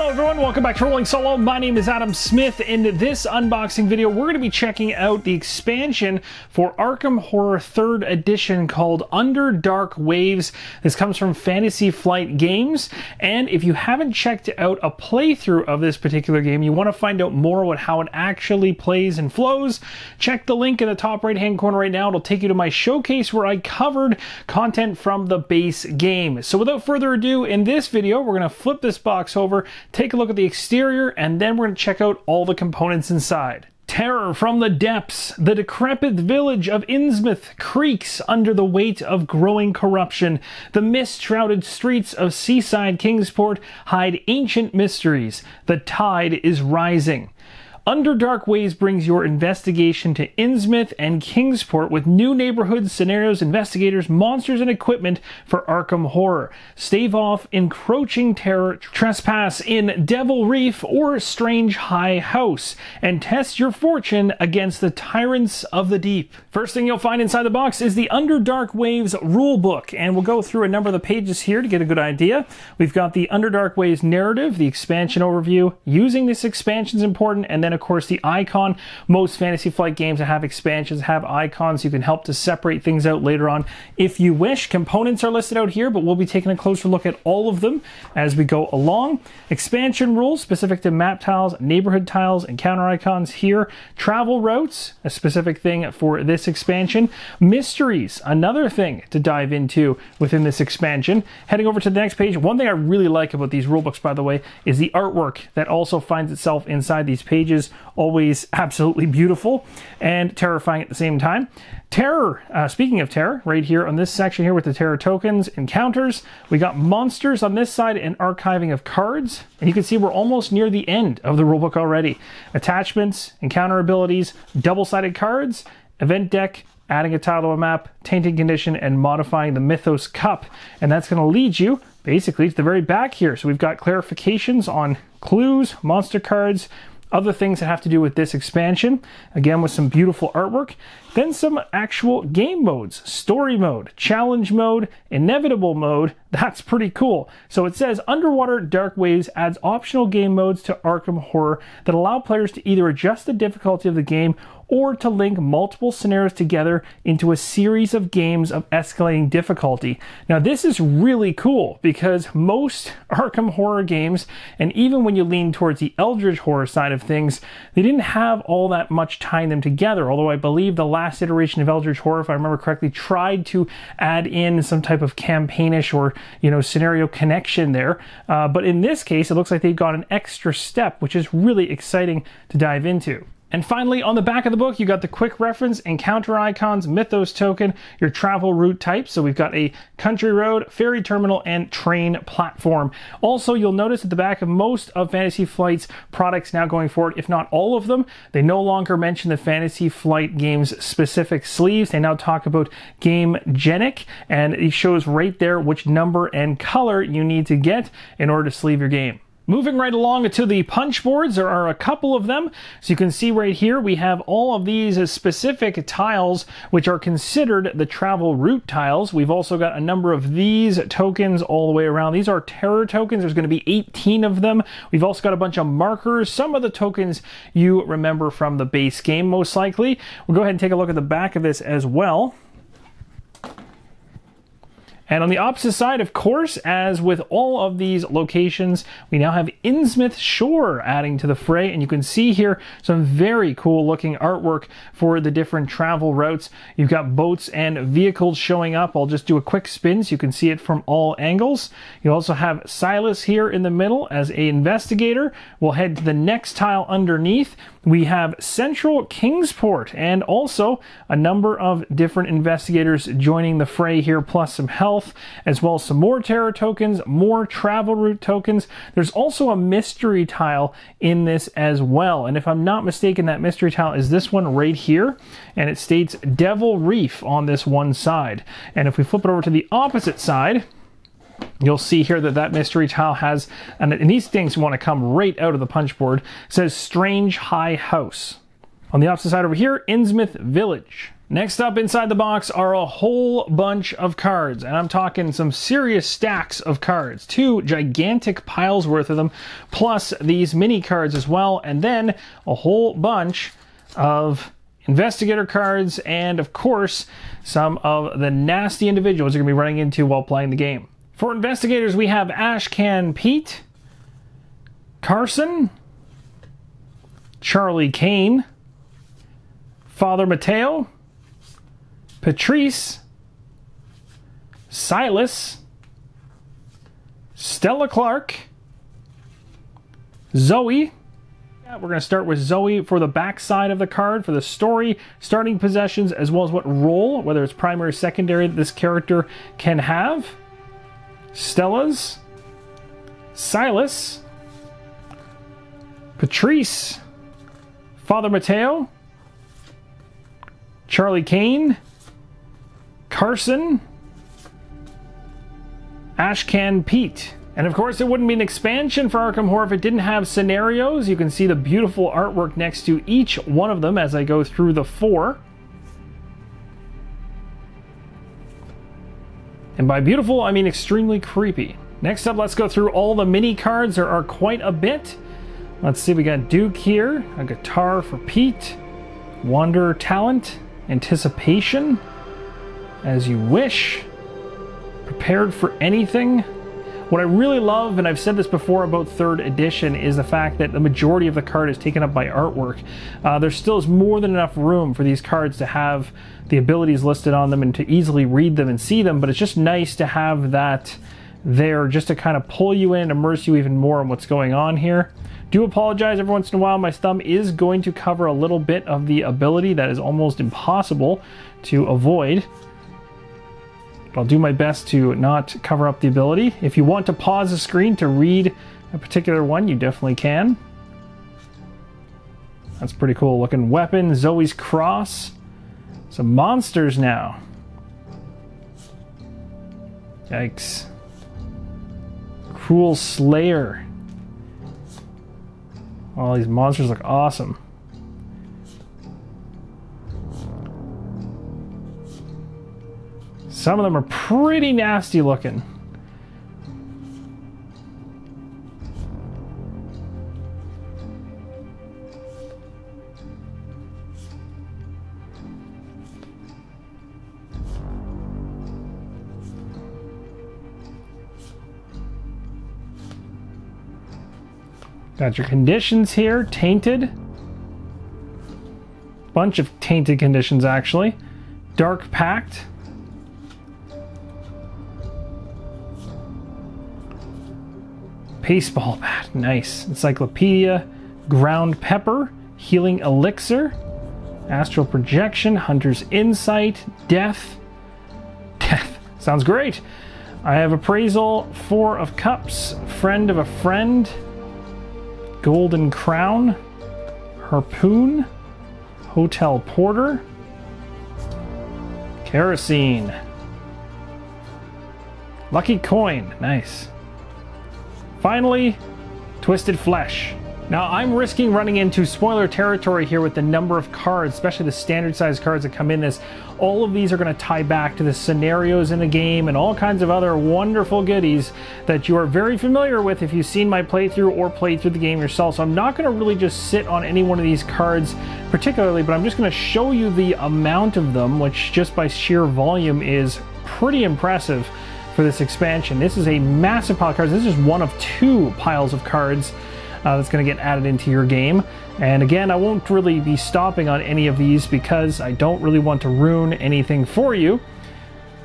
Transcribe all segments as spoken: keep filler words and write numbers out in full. Hello everyone, welcome back to Rolling Solo. My name is Adam Smith. In this unboxing video, we're going to be checking out the expansion for Arkham Horror third Edition called Under Dark Waves. This comes from Fantasy Flight Games, and if you haven't checked out a playthrough of this particular game, you want to find out more about how it actually plays and flows, check the link in the top right hand corner right now. It'll take you to my showcase where I covered content from the base game. So without further ado, in this video, we're going to flip this box over, take a look at the exterior, and then we're going to check out all the components inside. Terror from the depths. The decrepit village of Innsmouth creaks under the weight of growing corruption. The mist-shrouded streets of seaside Kingsport hide ancient mysteries. The tide is rising. Under Dark Waves brings your investigation to Innsmouth and Kingsport with new neighborhoods, scenarios, investigators, monsters, and equipment for Arkham Horror. Stave off encroaching terror, trespass in Devil Reef or Strange High House, and test your fortune against the Tyrants of the Deep. First thing you'll find inside the box is the Under Dark Waves rulebook, and we'll go through a number of the pages here to get a good idea. We've got the Under Dark Waves narrative, the expansion overview, using this expansion is important, and then And of course the icon. Most Fantasy Flight games that have expansions have icons. You can help to separate things out later on if you wish. Components are listed out here, but we'll be taking a closer look at all of them as we go along. Expansion rules specific to map tiles, neighborhood tiles, encounter icons here. Travel routes, a specific thing for this expansion. Mysteries, another thing to dive into within this expansion. Heading over to the next page, one thing I really like about these rulebooks, by the way, is the artwork that also finds itself inside these pages. Always absolutely beautiful and terrifying at the same time. Terror, uh, speaking of terror, right here on this section here with the terror tokens, encounters, we got monsters on this side and archiving of cards, and you can see we're almost near the end of the rulebook already. Attachments, encounter abilities, double-sided cards, event deck, adding a tile to a map, tainting condition, and modifying the Mythos Cup. And that's going to lead you basically to the very back here. So we've got clarifications on clues, monster cards, other things that have to do with this expansion, again with some beautiful artwork. Then some actual game modes, story mode, challenge mode, inevitable mode. That's pretty cool. So it says Underwater Dark Waves adds optional game modes to Arkham Horror that allow players to either adjust the difficulty of the game or to link multiple scenarios together into a series of games of escalating difficulty. Now this is really cool because most Arkham Horror games, and even when you lean towards the Eldritch Horror side of things, they didn't have all that much tying them together, although I believe the last iteration of Eldritch Horror, if I remember correctly, tried to add in some type of campaignish or you know scenario connection there. Uh, but in this case, it looks like they've got an extra step, which is really exciting to dive into. And finally, on the back of the book, you got the quick reference, encounter icons, mythos token, your travel route type. So we've got a country road, ferry terminal, and train platform. Also, you'll notice at the back of most of Fantasy Flight's products now going forward, if not all of them, they no longer mention the Fantasy Flight games specific sleeves. They now talk about Gamegenic, and it shows right there which number and color you need to get in order to sleeve your game. Moving right along to the punch boards, there are a couple of them. So you can see right here, we have all of these specific tiles, which are considered the travel route tiles. We've also got a number of these tokens all the way around. These are terror tokens. There's going to be eighteen of them. We've also got a bunch of markers. Some of the tokens you remember from the base game, most likely. We'll go ahead and take a look at the back of this as well. And on the opposite side, of course, as with all of these locations, we now have Innsmouth Shore adding to the fray. And you can see here some very cool looking artwork for the different travel routes. You've got boats and vehicles showing up. I'll just do a quick spin so you can see it from all angles. You also have Silas here in the middle as an investigator. We'll head to the next tile underneath. We have Central Kingsport and also a number of different investigators joining the fray here, plus some health, as well as some more terror tokens, more travel route tokens. There's also a mystery tile in this as well. And if I'm not mistaken, that mystery tile is this one right here. And it states Devil Reef on this one side. And if we flip it over to the opposite side, you'll see here that that mystery tile has, and these things want to come right out of the punch board, it says Strange High House. On the opposite side over here, Innsmouth Village. Next up inside the box are a whole bunch of cards, and I'm talking some serious stacks of cards. Two gigantic piles worth of them, plus these mini cards as well, and then a whole bunch of investigator cards, and of course, some of the nasty individuals you're going to be running into while playing the game. For investigators, we have Ashcan Pete, Carson, Charlie Kane, Father Mateo, Patrice, Silas, Stella Clark, Zoe. Yeah, we're going to start with Zoe for the back side of the card, for the story, starting possessions, as well as what role, whether it's primary or secondary, this character can have. Stella's, Silas, Patrice, Father Mateo, Charlie Kane, Carson, Ashcan Pete. And of course, it wouldn't be an expansion for Arkham Horror if it didn't have scenarios. You can see the beautiful artwork next to each one of them as I go through the four. And by beautiful, I mean extremely creepy. Next up, let's go through all the mini cards. There are quite a bit. Let's see, we got Duke here, a guitar for Pete, Wanderer Talent, Anticipation, As You Wish, Prepared for Anything. What I really love, and I've said this before about third edition, is the fact that the majority of the card is taken up by artwork. Uh, there still is more than enough room for these cards to have the abilities listed on them and to easily read them and see them, but it's just nice to have that there just to kind of pull you in, immerse you even more in what's going on here. Do apologize every once in a while, my thumb is going to cover a little bit of the ability that is almost impossible to avoid. But I'll do my best to not cover up the ability. If you want to pause the screen to read a particular one, you definitely can. That's pretty cool looking weapon, Zoe's Cross. Some monsters now. Yikes. Cruel Slayer. All these monsters look awesome. Some of them are pretty nasty looking. Got your conditions here, tainted. Bunch of tainted conditions actually. Dark Pact. Baseball bat, nice. Encyclopedia, Ground Pepper, Healing Elixir, Astral Projection, Hunter's Insight, Death. Death, sounds great. I have Appraisal, Four of Cups, Friend of a Friend, Golden Crown, Harpoon, Hotel Porter, Kerosene, Lucky Coin, nice. Finally, Twisted Flesh. Now, I'm risking running into spoiler territory here with the number of cards, especially the standard size cards that come in this. All of these are going to tie back to the scenarios in the game and all kinds of other wonderful goodies that you are very familiar with if you've seen my playthrough or played through the game yourself. So I'm not going to really just sit on any one of these cards particularly, but I'm just going to show you the amount of them, which just by sheer volume is pretty impressive. For this expansion, this is a massive pile of cards. This is just one of two piles of cards uh, that's going to get added into your game. And again, I won't really be stopping on any of these because I don't really want to ruin anything for you.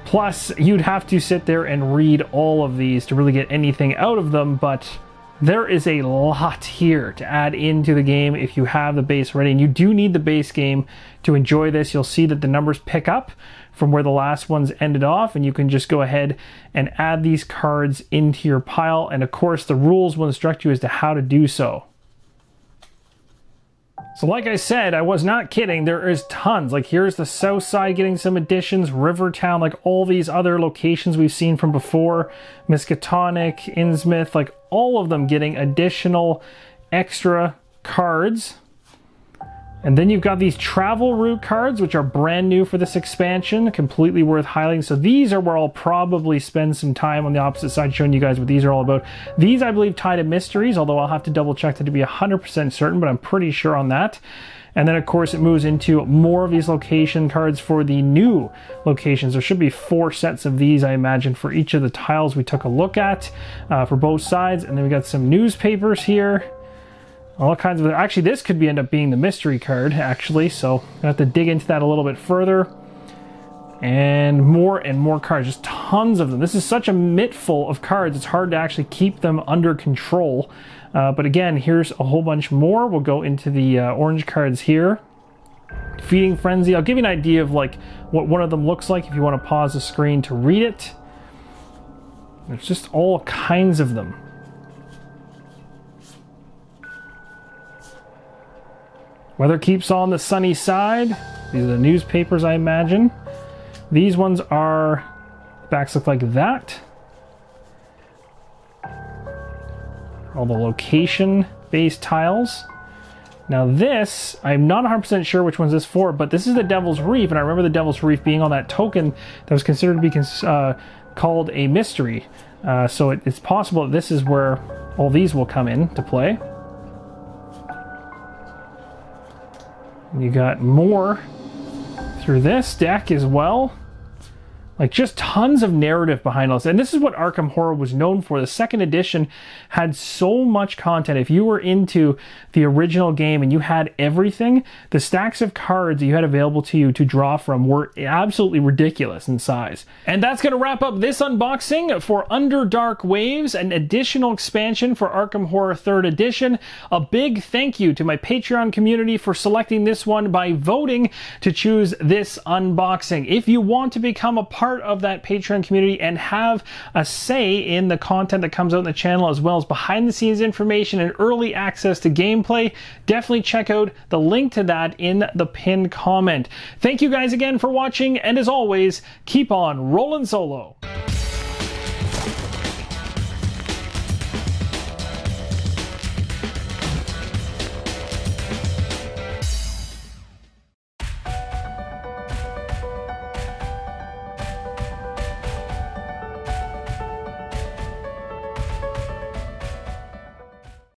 Plus, you'd have to sit there and read all of these to really get anything out of them, but there is a lot here to add into the game if you have the base already, and you do need the base game to enjoy this. You'll see that the numbers pick up from where the last ones ended off, and you can just go ahead and add these cards into your pile, and of course the rules will instruct you as to how to do so. So like I said, I was not kidding, there is tons. Like here's the South Side getting some additions, Rivertown, like all these other locations we've seen from before, Miskatonic, Innsmouth, like all of them getting additional extra cards. And then you've got these travel route cards, which are brand new for this expansion, completely worth highlighting. So these are where I'll probably spend some time on the opposite side showing you guys what these are all about. These, I believe, tie to mysteries, although I'll have to double check that to be one hundred percent certain, but I'm pretty sure on that. And then, of course, it moves into more of these location cards for the new locations. There should be four sets of these, I imagine, for each of the tiles we took a look at uh, for both sides. And then we got some newspapers here. All kinds of... Actually, this could be end up being the mystery card, actually. So I'm going to have to dig into that a little bit further. And more and more cards. Just tons of them. This is such a mittful of cards. It's hard to actually keep them under control. Uh, but again, here's a whole bunch more. We'll go into the uh, orange cards here. Feeding Frenzy. I'll give you an idea of like what one of them looks like if you want to pause the screen to read it. There's just all kinds of them. Weather Keeps on the Sunny Side. These are the newspapers, I imagine. These ones are... Backs look like that. All the location-based tiles. Now this, I'm not one hundred percent sure which one's this for, but this is the Devil's Reef, and I remember the Devil's Reef being on that token that was considered to be cons uh, called a mystery. Uh, so it, it's possible that this is where all these will come in to play. And you got more through this deck as well. Like, just tons of narrative behind all this. And this is what Arkham Horror was known for. The second edition had so much content. If you were into the original game and you had everything, the stacks of cards that you had available to you to draw from were absolutely ridiculous in size. And that's going to wrap up this unboxing for Under Dark Waves, an additional expansion for Arkham Horror third Edition. A big thank you to my Patreon community for selecting this one by voting to choose this unboxing. If you want to become a part part of that Patreon community and have a say in the content that comes out in the channel, as well as behind the scenes information and early access to gameplay, definitely check out the link to that in the pinned comment. Thank you guys again for watching, and as always, keep on rolling solo.